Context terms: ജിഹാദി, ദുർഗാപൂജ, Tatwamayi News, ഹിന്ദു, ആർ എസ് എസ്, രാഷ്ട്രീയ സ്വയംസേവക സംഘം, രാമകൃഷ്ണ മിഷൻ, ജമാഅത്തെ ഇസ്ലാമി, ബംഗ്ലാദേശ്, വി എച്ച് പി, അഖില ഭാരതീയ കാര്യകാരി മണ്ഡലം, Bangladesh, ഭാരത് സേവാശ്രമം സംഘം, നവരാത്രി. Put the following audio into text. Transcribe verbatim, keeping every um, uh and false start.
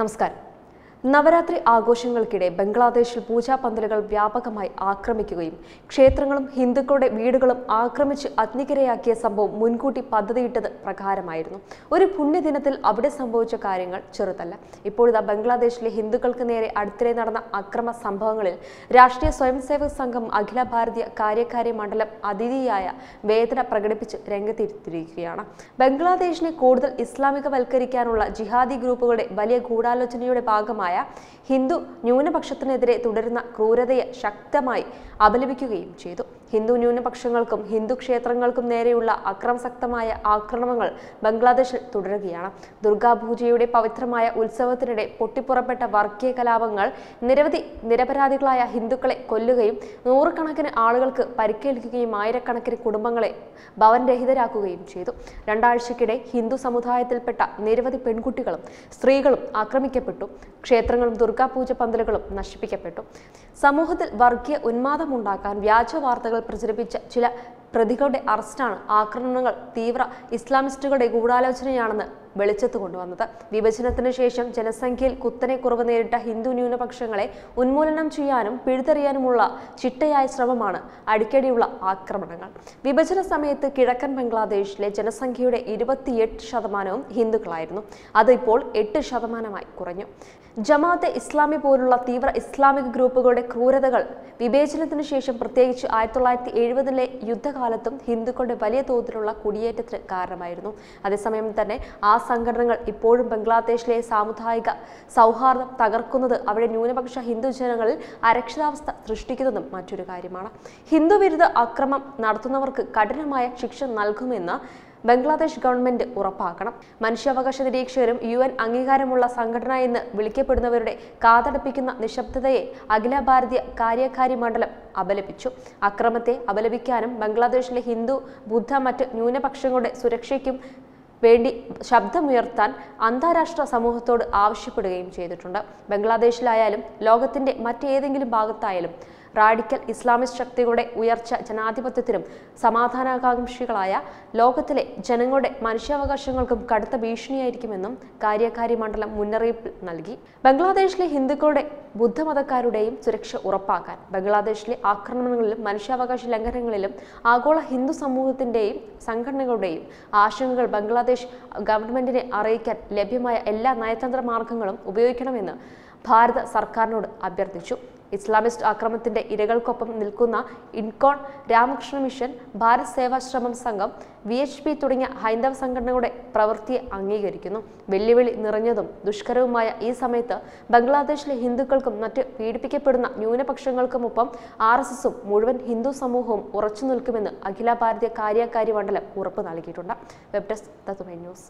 നമസ്കാരം. നവരാത്രി ആഘോഷങ്ങൾക്കിടെ ബംഗ്ലാദേശിൽ പൂജാപന്തലുകൾ വ്യാപകമായി ആക്രമിക്കുകയും ക്ഷേത്രങ്ങളും ഹിന്ദുക്കളുടെ വീടുകളും ആക്രമിച്ച് അഗ്നിക്കിരയാക്കിയ സംഭവം മുൻകൂട്ടി പദ്ധതിയിട്ടത് പ്രകാരമായിരുന്നു. ഒരു പുണ്യദിനത്തിൽ അവിടെ സംഭവിച്ച കാര്യങ്ങൾ ചെറുതല്ല. ഇപ്പോഴിതാ ബംഗ്ലാദേശിലെ ഹിന്ദുക്കൾക്ക് നേരെ അടുത്തിടെ നടന്ന അക്രമ സംഭവങ്ങളിൽ രാഷ്ട്രീയ സ്വയംസേവക സംഘം അഖില ഭാരതീയ കാര്യകാരി മണ്ഡലം അതിഥിയായ വേദന പ്രകടിപ്പിച്ച് രംഗത്തെത്തിയിരിക്കുകയാണ്. ബംഗ്ലാദേശിനെ കൂടുതൽ ഇസ്ലാമികവൽക്കരിക്കാനുള്ള ജിഹാദി ഗ്രൂപ്പുകളുടെ വലിയ ഗൂഢാലോചനയുടെ ഭാഗമായി ഹിന്ദു ന്യൂനപക്ഷത്തിനെതിരെ തുടരുന്ന ക്രൂരതയെ ശക്തമായി അപലപിക്കുകയും ചെയ്തു. ഹിന്ദു ന്യൂനപക്ഷങ്ങൾക്കും ഹിന്ദു ക്ഷേത്രങ്ങൾക്കും നേരെയുള്ള അക്രമാസക്തമായ ആക്രമണങ്ങൾ ബംഗ്ലാദേശിൽ തുടരുകയാണ്. ദുർഗാപൂജയുടെ പവിത്രമായ ഉത്സവത്തിനിടെ പൊട്ടിപ്പുറപ്പെട്ട വർഗീയ കലാപങ്ങൾ നിരവധി നിരപരാധികളായ ഹിന്ദുക്കളെ കൊല്ലുകയും നൂറുകണക്കിന് ആളുകൾക്ക് പരിക്കേൽക്കുകയും ആയിരക്കണക്കിന് കുടുംബങ്ങളെ ഭവനരഹിതരാക്കുകയും ചെയ്തു. രണ്ടാഴ്ചക്കിടെ ഹിന്ദു സമുദായത്തിൽപ്പെട്ട നിരവധി പെൺകുട്ടികളും സ്ത്രീകളും ആക്രമിക്കപ്പെട്ടു. ക്ഷേത്രങ്ങളും ദുർഗാപൂജ പന്തലുകളും നശിപ്പിക്കപ്പെട്ടു. സമൂഹത്തിൽ വർഗീയ ഉന്മാദമുണ്ടാക്കാൻ വ്യാജ വാർത്തകൾ പ്രചരിപ്പിച്ച ചില പ്രതികളുടെ അറസ്റ്റാണ് ആക്രമണങ്ങൾ തീവ്ര ഇസ്ലാമിസ്റ്റുകളുടെ ഗൂഢാലോചനയാണെന്ന് വെളിച്ചത്ത് കൊണ്ടുവന്നത്. വിഭജനത്തിന് ശേഷം ജനസംഖ്യയിൽ കുത്തനെ കുറവ് നേരിട്ട ഹിന്ദു ന്യൂനപക്ഷങ്ങളെ ഉന്മൂലനം ചെയ്യാനും പിഴുതെറിയാനുമുള്ള ചിട്ടയായ ശ്രമമാണ് അടിക്കടിയുള്ള ആക്രമണങ്ങൾ. വിഭജന സമയത്ത് കിഴക്കൻ ബംഗ്ലാദേശിലെ ജനസംഖ്യയുടെ ഇരുപത്തിയെട്ട് ശതമാനവും ഹിന്ദുക്കളായിരുന്നു. അത് ഇപ്പോൾ എട്ട് ശതമാനമായി കുറഞ്ഞു. ജമാഅത്തെ ഇസ്ലാമി പോലുള്ള തീവ്ര ഇസ്ലാമിക് ഗ്രൂപ്പുകളുടെ ക്രൂരതകൾ വിഭജനത്തിന് ശേഷം പ്രത്യേകിച്ച് ആയിരത്തി തൊള്ളായിരത്തി എഴുപതിലെ യുദ്ധകാലത്തും ഹിന്ദുക്കളുടെ വലിയ തോതിലുള്ള കുടിയേറ്റത്തിന് കാരണമായിരുന്നു. അതേസമയം തന്നെ ആ സംഘടനകൾ ഇപ്പോഴും ബംഗ്ലാദേശിലെ സാമുദായിക സൗഹാർദ്ദം തകർക്കുന്നത് അവിടെ ന്യൂനപക്ഷ ഹിന്ദു ജനങ്ങളിൽ അരക്ഷിതാവസ്ഥ സൃഷ്ടിക്കുന്നതും മറ്റൊരു കാര്യമാണ്. ഹിന്ദു വിരുദ്ധ അക്രമം നടത്തുന്നവർക്ക് കഠിനമായ ശിക്ഷ നൽകുമെന്ന് ബംഗ്ലാദേശ് ഗവൺമെന്റ് ഉറപ്പാക്കണം. മനുഷ്യാവകാശ നിരീക്ഷകരും യു എൻ അംഗീകാരമുള്ള സംഘടന എന്ന് വിളിക്കപ്പെടുന്നവരുടെ കാതടപ്പിക്കുന്ന നിശബ്ദതയെ അഖില ഭാരതീയ കാര്യകാരി മണ്ഡലം അപലപിച്ചു. അക്രമത്തെ അപലപിക്കാനും ബംഗ്ലാദേശിലെ ഹിന്ദു ബുദ്ധ മറ്റ് ന്യൂനപക്ഷങ്ങളുടെ സുരക്ഷയ്ക്കും വേണ്ടി ശബ്ദമുയർത്താൻ അന്താരാഷ്ട്ര സമൂഹത്തോട് ആവശ്യപ്പെടുകയും ചെയ്തിട്ടുണ്ട്. ബംഗ്ലാദേശിലായാലും ലോകത്തിൻ്റെ മറ്റേതെങ്കിലും ഭാഗത്തായാലും റാഡിക്കൽ ഇസ്ലാമിസ്റ്റ് ശക്തികളുടെ ഉയർച്ച ജനാധിപത്യത്തിനും സമാധാനാകാംക്ഷികളായ ലോകത്തിലെ ജനങ്ങളുടെ മനുഷ്യാവകാശങ്ങൾക്കും കടുത്ത ഭീഷണിയായിരിക്കുമെന്നും കാര്യകാരി മണ്ഡലം മുന്നറിയിപ്പ് നൽകി. ബംഗ്ലാദേശിലെ ഹിന്ദുക്കളുടെ ബുദ്ധമതക്കാരുടെയും സുരക്ഷ ഉറപ്പാക്കാൻ ബംഗ്ലാദേശിലെ ആക്രമണങ്ങളിലും മനുഷ്യാവകാശ ലംഘനങ്ങളിലും ആഗോള ഹിന്ദു സമൂഹത്തിൻ്റെയും സംഘടനകളുടെയും ആശങ്കകൾ ബംഗ്ലാദേശ് ഗവൺമെന്റിനെ അറിയിക്കാൻ ലഭ്യമായ എല്ലാ നയതന്ത്ര മാർഗങ്ങളും ഉപയോഗിക്കണമെന്ന് ഭാരത സർക്കാരിനോട് അഭ്യർത്ഥിച്ചു. ഇസ്ലാമിസ്റ്റ് ആക്രമണത്തിന്റെ ഇരകൾക്കൊപ്പം നിൽക്കുന്ന ഇൻകോൺ, രാമകൃഷ്ണ മിഷൻ, ഭാരത് സേവാശ്രമം സംഘം, വി എച്ച് പി തുടങ്ങിയ ഹൈന്ദവ സംഘടനകളുടെ പ്രവൃത്തിയെ അംഗീകരിക്കുന്നു. വെല്ലുവിളി നിറഞ്ഞതും ദുഷ്കരവുമായ ഈ സമയത്ത് ബംഗ്ലാദേശിലെ ഹിന്ദുക്കൾക്കും മറ്റ് പീഡിപ്പിക്കപ്പെടുന്ന ന്യൂനപക്ഷങ്ങൾക്കുമൊപ്പം ആർ എസ് എസും മുഴുവൻ ഹിന്ദു സമൂഹവും ഉറച്ചു നിൽക്കുമെന്ന് അഖില ഭാരതീയ കാര്യകാരി മണ്ഡലം ഉറപ്പ് നൽകിയിട്ടുണ്ട്. വെബ് ഡെസ്ക് തത്തുമൈ ന്യൂസ്.